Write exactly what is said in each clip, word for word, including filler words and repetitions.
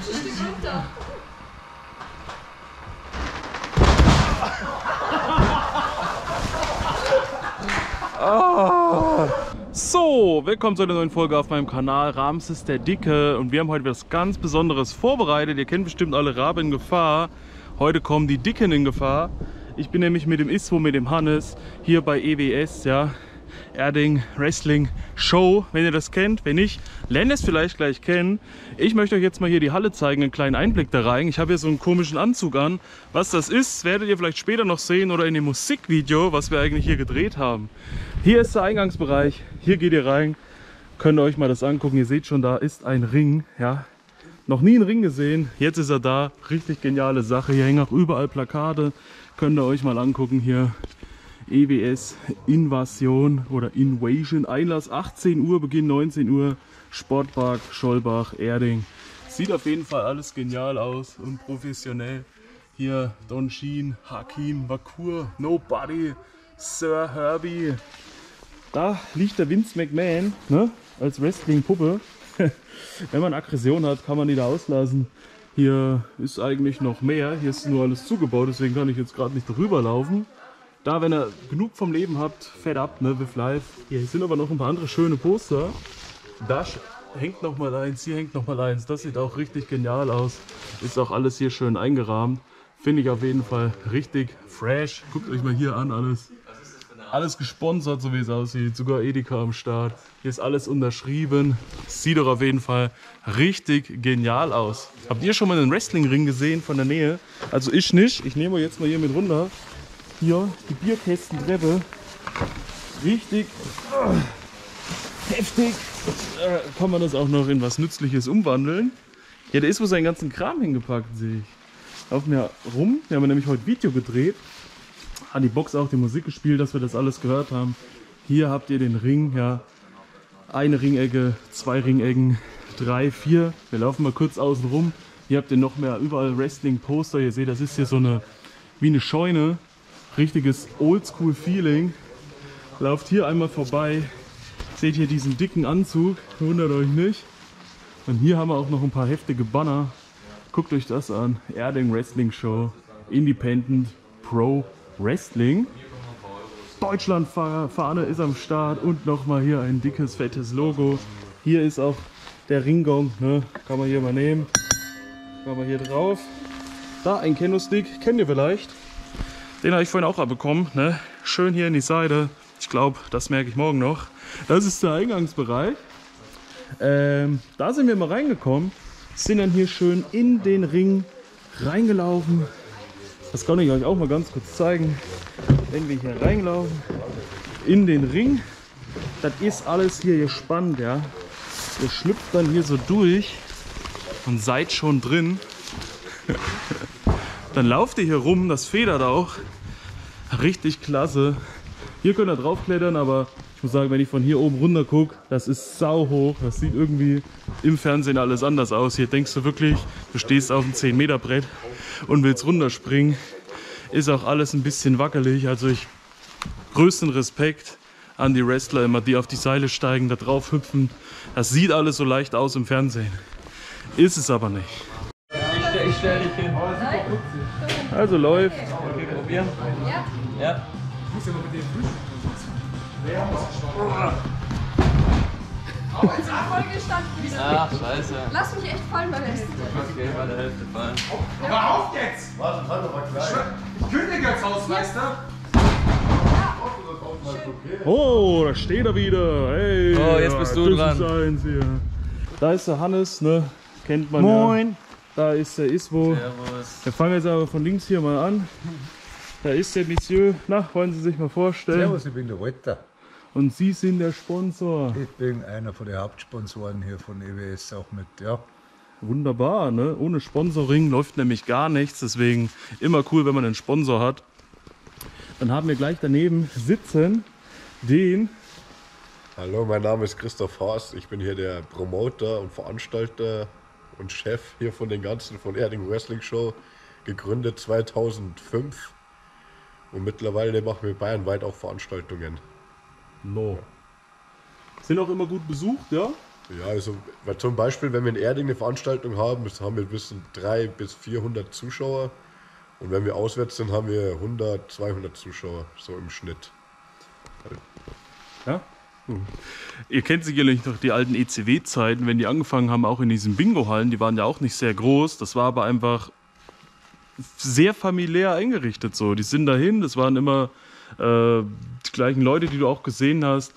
ein Stück runter. Oh. So, willkommen zu einer neuen Folge auf meinem Kanal Ramses der Dicke. Und wir haben heute was ganz Besonderes vorbereitet. Ihr kennt bestimmt alle Rabe in Gefahr. Heute kommen die Dicken in Gefahr. Ich bin nämlich mit dem Izzwo, mit dem Hannes hier bei E W S, ja, Erding Wrestling Show, wenn ihr das kennt. Wenn nicht, lernt es vielleicht gleich kennen. Ich möchte euch jetzt mal hier die Halle zeigen, einen kleinen Einblick da rein. Ich habe hier so einen komischen Anzug an. Was das ist, werdet ihr vielleicht später noch sehen oder in dem Musikvideo, was wir eigentlich hier gedreht haben. Hier ist der Eingangsbereich, hier geht ihr rein, könnt ihr euch mal das angucken. Ihr seht schon, da ist ein Ring, ja. Noch nie einen Ring gesehen, jetzt ist er da. Richtig geniale Sache. Hier hängen auch überall Plakate. Könnt ihr euch mal angucken hier. E W S Invasion oder Invasion. Einlass achtzehn Uhr, Beginn neunzehn Uhr. Sportpark, Schollbach, Erding. Sieht auf jeden Fall alles genial aus und professionell. Hier Don Sheen, Hakim, Wakur, Nobody, Sir Herbie. Da liegt der Vince McMahon, ne? Als Wrestling-Puppe. Wenn man Aggression hat, kann man die da auslassen. Hier ist eigentlich noch mehr. Hier ist nur alles zugebaut, deswegen kann ich jetzt gerade nicht drüber laufen. Da, wenn ihr genug vom Leben habt, fett ab, ne, with life. Hier sind aber noch ein paar andere schöne Poster. Da hängt noch mal eins, hier hängt noch mal eins. Das sieht auch richtig genial aus. Ist auch alles hier schön eingerahmt. Finde ich auf jeden Fall richtig fresh. Guckt euch mal hier an, alles. Alles gesponsert, so wie es aussieht. Sogar Edeka am Start. Hier ist alles unterschrieben. Sieht doch auf jeden Fall richtig genial aus. Habt ihr schon mal einen Wrestling-Ring gesehen von der Nähe? Also ich nicht. Ich nehme jetzt mal hier mit runter. Hier die Bierkästentreppe. Richtig äh, heftig. Äh, kann man das auch noch in was Nützliches umwandeln? Ja, der ist wohl seinen ganzen Kram hingepackt, sehe ich. Laufen wir rum. Wir haben nämlich heute Video gedreht. An die Box auch die Musik gespielt, dass wir das alles gehört haben. Hier habt ihr den Ring, ja. Eine Ringecke, zwei Ringecken, drei, vier. Wir laufen mal kurz außen rum. Hier habt ihr noch mehr, überall Wrestling-Poster. Ihr seht, das ist hier so eine, wie eine Scheune. Richtiges Oldschool-Feeling. Lauft hier einmal vorbei. Seht hier diesen dicken Anzug, wundert euch nicht. Und hier haben wir auch noch ein paar heftige Banner. Guckt euch das an. Erding Wrestling Show, Independent, Pro Wrestling. Deutschlandfahne ist am Start und nochmal hier ein dickes, fettes Logo. Hier ist auch der Ringgong, ne? Kann man hier mal nehmen. Machen wir hier drauf. Da ein Kenno-Stick, kennt ihr vielleicht. Den habe ich vorhin auch abbekommen, ne? Schön hier in die Seite. Ich glaube, das merke ich morgen noch. Das ist der Eingangsbereich. Ähm, da sind wir mal reingekommen. Sind dann hier schön in den Ring reingelaufen. Das kann ich euch auch mal ganz kurz zeigen, wenn wir hier reinlaufen, in den Ring. Das ist alles hier gespannt, ja. Ihr schlüpft dann hier so durch und seid schon drin. Dann lauft ihr hier rum, das federt auch. Richtig klasse. Hier könnt ihr draufklettern, aber ich muss sagen, wenn ich von hier oben runter gucke, das ist sau hoch. Das sieht irgendwie im Fernsehen alles anders aus. Hier denkst du wirklich, du stehst auf dem zehn Meter Brett und willst runterspringen. Ist auch alles ein bisschen wackelig. Also ich größten Respekt an die Wrestler immer, die auf die Seile steigen, da drauf hüpfen. Das sieht alles so leicht aus im Fernsehen. Ist es aber nicht. Ich stelle dich hin. Also läuft. Okay, probieren. Ja. Ja. Ich muss ja mal mit dem Fuß. Oh, jetzt vollgestanden. Ach, scheiße. Lass mich echt fallen bei der Hälfte. Okay, bei der Hälfte fallen. Hör auf jetzt! Warte, warte, warte, warte. Ich kündige als Hausmeister. Oh, da steht er wieder. Hey, oh, jetzt bist du dran. Das ist eins hier. Da ist der Hannes, ne? Kennt man ja. Moin. Da ist der Izzwo. Servus. Wir fangen jetzt aber von links hier mal an. Da ist der Monsieur. Na, wollen Sie sich mal vorstellen? Servus, ich bin der Walter. Und Sie sind der Sponsor. Ich bin einer von den Hauptsponsoren hier von E W S auch mit, ja. Wunderbar, ne? Ohne Sponsoring läuft nämlich gar nichts. Deswegen immer cool, wenn man einen Sponsor hat. Dann haben wir gleich daneben sitzen den... Hallo, mein Name ist Christoph Haas. Ich bin hier der Promoter und Veranstalter und Chef hier von den ganzen, von Erding Wrestling Show, gegründet zweitausendfünf, und mittlerweile machen wir bayernweit auch Veranstaltungen. No. Sind auch immer gut besucht, ja? Ja, also zum Beispiel, wenn wir in Erding eine Veranstaltung haben, haben wir bis dreihundert bis vierhundert Zuschauer. Und wenn wir auswärts sind, haben wir hundert, zweihundert Zuschauer, so im Schnitt. Ja. Hm. Ihr kennt sicherlich noch die alten E C W-Zeiten, wenn die angefangen haben, auch in diesen Bingo-Hallen. Die waren ja auch nicht sehr groß, das war aber einfach sehr familiär eingerichtet so. Die sind dahin, das waren immer äh, die gleichen Leute, die du auch gesehen hast.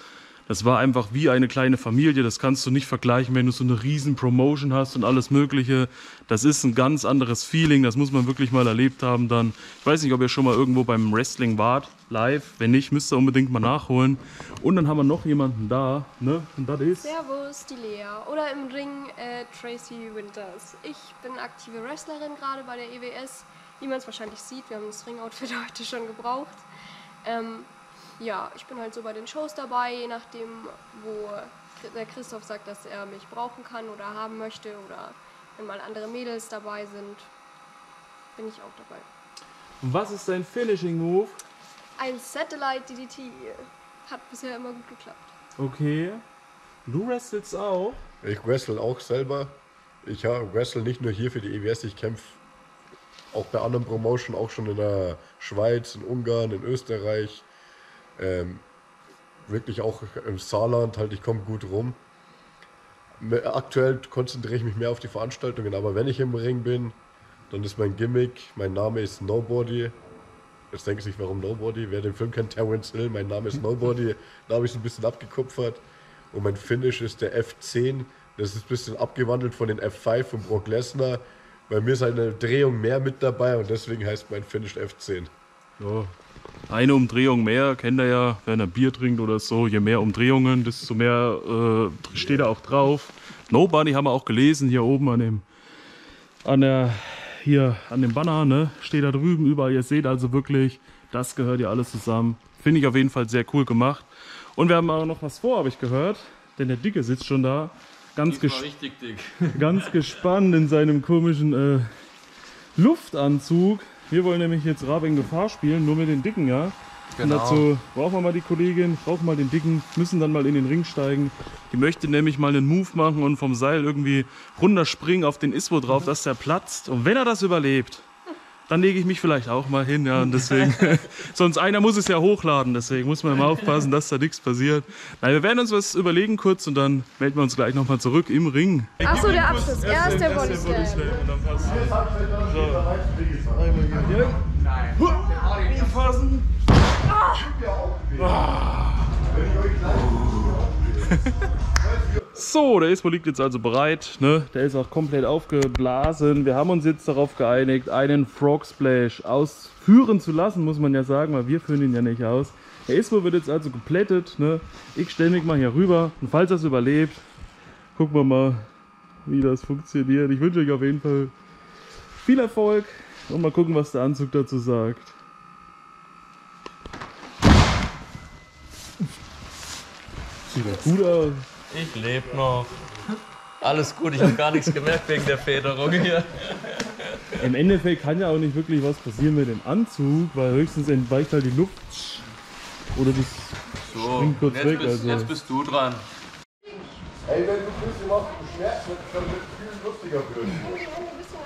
Das war einfach wie eine kleine Familie, das kannst du nicht vergleichen, wenn du so eine riesen Promotion hast und alles Mögliche. Das ist ein ganz anderes Feeling, das muss man wirklich mal erlebt haben dann. Ich weiß nicht, ob ihr schon mal irgendwo beim Wrestling wart, live. Wenn nicht, müsst ihr unbedingt mal nachholen. Und dann haben wir noch jemanden da, ne? Und das ist... Servus, die Lea. Oder im Ring äh, Tracy Winters. Ich bin aktive Wrestlerin gerade bei der E W S, wie man es wahrscheinlich sieht. Wir haben das Ring-Outfit heute schon gebraucht. Ähm... Ja, ich bin halt so bei den Shows dabei, je nachdem, wo der Christoph sagt, dass er mich brauchen kann oder haben möchte oder wenn mal andere Mädels dabei sind, bin ich auch dabei. Und was ist dein Finishing Move? Ein Satellite D D T. Hat bisher immer gut geklappt. Okay. Du wrestlst auch? Ich wrestle auch selber. Ich wrestle nicht nur hier für die E W S, ich kämpfe auch bei anderen Promotion, auch schon in der Schweiz, in Ungarn, in Österreich. Ähm, wirklich auch im Saarland, halt, ich komme gut rum. Aktuell konzentriere ich mich mehr auf die Veranstaltungen, aber wenn ich im Ring bin, dann ist mein Gimmick, mein Name ist Nobody. Jetzt denke ich nicht, warum Nobody? Wer den Film kennt, Terence Hill, mein Name ist Nobody. Da habe ich es ein bisschen abgekupfert. Und mein Finish ist der F zehn. Das ist ein bisschen abgewandelt von den F fünf von Brock Lesnar. Bei mir ist halt eine Drehung mehr mit dabei und deswegen heißt mein Finish F zehn. Oh. Eine Umdrehung mehr, kennt ihr ja, wenn er Bier trinkt oder so, je mehr Umdrehungen, desto mehr äh, steht da auch drauf. Nobody haben wir auch gelesen, hier oben an dem, an der, hier an dem Banner, ne? Steht da drüben überall, ihr seht also wirklich, das gehört ja alles zusammen. Finde ich auf jeden Fall sehr cool gemacht. Und wir haben auch noch was vor, habe ich gehört, denn der Dicke sitzt schon da, ganz, gesp richtig dick. ganz gespannt in seinem komischen äh, Luftanzug. Wir wollen nämlich jetzt Rabe in Gefahr spielen, nur mit den Dicken, ja? Genau. Und dazu brauchen wir mal die Kollegin, brauchen mal den Dicken, müssen dann mal in den Ring steigen. Die möchte nämlich mal einen Move machen und vom Seil irgendwie runterspringen auf den Izzwo drauf, dass der platzt. Und wenn er das überlebt, dann lege ich mich vielleicht auch mal hin, ja? Und deswegen, sonst einer muss es ja hochladen, deswegen muss man immer aufpassen, dass da nichts passiert. Nein, wir werden uns was überlegen kurz und dann melden wir uns gleich nochmal zurück im Ring. Achso, der Abschluss, erst der Bodyslam. Nein. Anfassen. So, der Izzwo liegt jetzt also bereit, ne? Der ist auch komplett aufgeblasen. Wir haben uns jetzt darauf geeinigt, einen Frog Splash ausführen zu lassen, muss man ja sagen, weil wir führen ihn ja nicht aus. Der Izzwo wird jetzt also geplättet, ne? Ich stelle mich mal hier rüber und falls das überlebt, gucken wir mal, wie das funktioniert. Ich wünsche euch auf jeden Fall viel Erfolg. Und mal gucken, was der Anzug dazu sagt. Sieht doch gut aus. Ich lebe noch. Alles gut, ich habe gar nichts gemerkt wegen der Federung hier. Im Endeffekt kann ja auch nicht wirklich was passieren mit dem Anzug, weil höchstens entweicht halt die Luft. Oder das so, springt kurz jetzt weg. Bist, also. Jetzt bist du dran. Ey, wenn du ein machst, du schmerzt, dann wird es viel lustiger werden.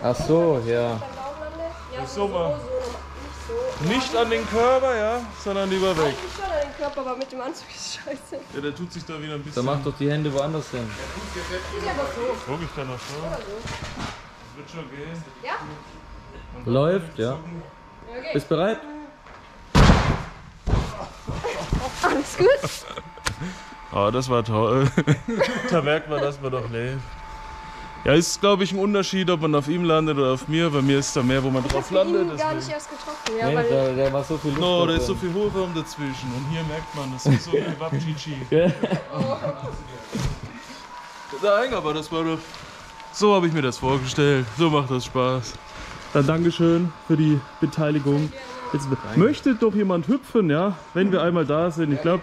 Ach so, ja. Super. Nicht an den Körper, ja, sondern lieber weg. Ich schon an den Körper, aber mit dem Anzug ist scheiße. Ja, der tut sich da wieder ein bisschen. Dann mach doch die Hände woanders hin. Ja, so. Guck ich da noch schon. Das wird schon gehen. Ja. Läuft, ja. Okay. Bist bereit? Alles gut? Oh, das war toll. Da merkt man, dass man doch lebt. Ja, ist glaube ich ein Unterschied, ob man auf ihm landet oder auf mir. Bei mir ist da mehr, wo man ich drauf landet. Ich bin gar nicht erst getroffen, ja, nee, weil da, da war so viel Luft. No, da ist so viel Hohlraum dazwischen und hier merkt man, das ist so viel Wapchichi. Nein, aber das war doch... So habe ich mir das vorgestellt. So macht das Spaß. Dann Dankeschön für die Beteiligung. Jetzt möchte doch jemand hüpfen, ja, wenn wir einmal da sind. Ich glaube,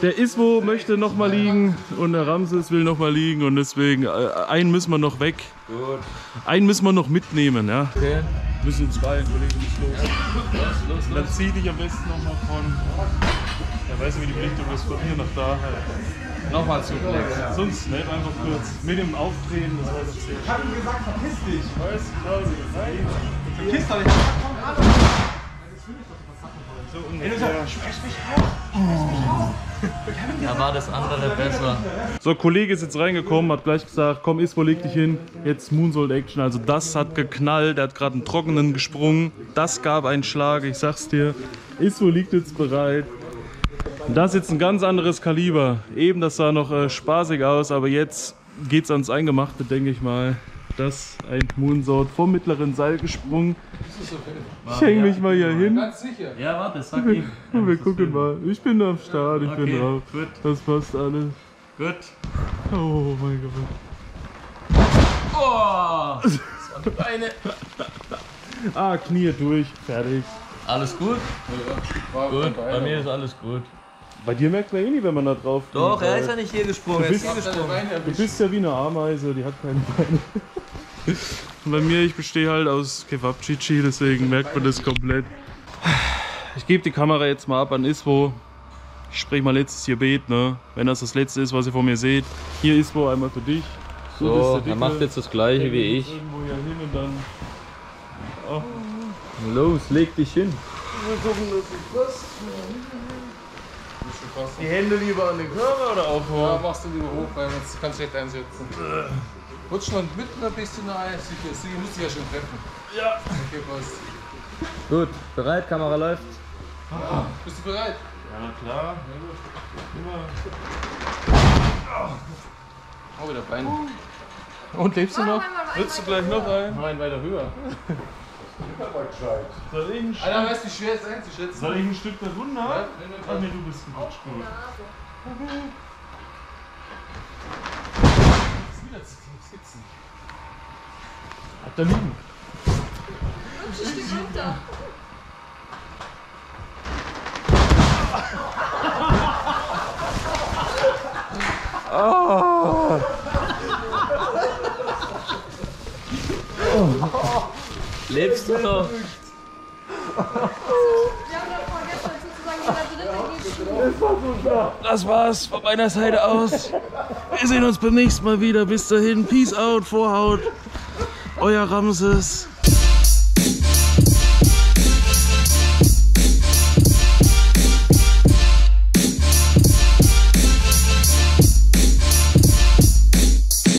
der Izzwo möchte noch mal liegen und der Ramses will noch mal liegen und deswegen, einen müssen wir noch weg. Gut. Einen müssen wir noch mitnehmen, ja. Okay. Wir müssen uns beeilen, Kollege, los. Los, los, los. Dann zieh dich am besten noch mal von. Da weiß ich, wie die Richtung ist, von hier nach da halt. Nochmal Suplex. Ja. Sonst nicht, einfach kurz mit dem Aufdrehen. Das war's. Ich hab ihm gesagt, verpiss dich! Ich weiß, Klausi. Verpiss doch nicht! So ungefähr. Sprech mich auf! Sprech mich auf! Da war das andere besser. So, Kollege ist jetzt reingekommen, hat gleich gesagt, komm Izzwo, leg dich hin. Jetzt Moonsault Action. Also das hat geknallt, der hat gerade einen Trockenen gesprungen. Das gab einen Schlag, ich sag's dir. Izzwo liegt jetzt bereit. Das ist jetzt ein ganz anderes Kaliber. Eben, das sah noch äh, spaßig aus, aber jetzt geht's ans Eingemachte, denke ich mal. Das ein Moonsault vom mittleren Seil gesprungen. Ich hänge mich mal hier hin. Ganz sicher. Ja, warte, sag ihm. Wir gucken mal. Ich bin am Start, ich bin drauf. Das passt alles. Gut. Oh mein Gott. Oh, das war die Beine. Ah, Knie durch, fertig. Alles gut? Ja, gut, bei mir ist alles gut. Bei dir merkt man eh nie, wenn man da drauf kommt. Doch, er ist ja nicht hier gesprungen, er ist hier gesprungen. Du bist ja wie eine Ameise, die hat keine Beine. Bei mir, ich bestehe halt aus Kebab-Chichi, deswegen merkt man das komplett. Ich gebe die Kamera jetzt mal ab an Izzwo. Ich spreche mal letztes Gebet, ne? Wenn das das letzte ist, was ihr von mir seht. Hier Izzwo, einmal für dich. So, er macht jetzt das gleiche wie ich. Irgendwo hier hin und dann... Oh. Los, leg dich hin. Wir gucken, dass ich die Hände lieber an den Körper oder auf hoch? Ja, machst du lieber hoch, weil sonst kannst du recht einsetzen. Rutsch noch mitten ein bisschen rein. Sie muss dich ja schon treffen. Ja. Okay, passt. Gut, bereit, Kamera läuft. Ah, bist du bereit? Ja, na klar. Immer. Oh, wieder Bein. Und lebst du noch? Willst du gleich noch ein? Nein, weiter höher. Soll ich ein Stück? Alter, weißt du, wie schwer es einzuschätzen? Soll ich ein Stück da runter? Ja, ah, nee, du bist ein Batschkuh. Ist wieder zu sitzen. Ab da liegen. Rutsch ein Stück runter. Oh. Oh. Lebst du noch? Wir haben doch vorgestern sozusagen jeder dritte Gegner. Das war's von meiner Seite aus. Wir sehen uns beim nächsten Mal wieder. Bis dahin. Peace out, Vorhaut. Euer Ramses.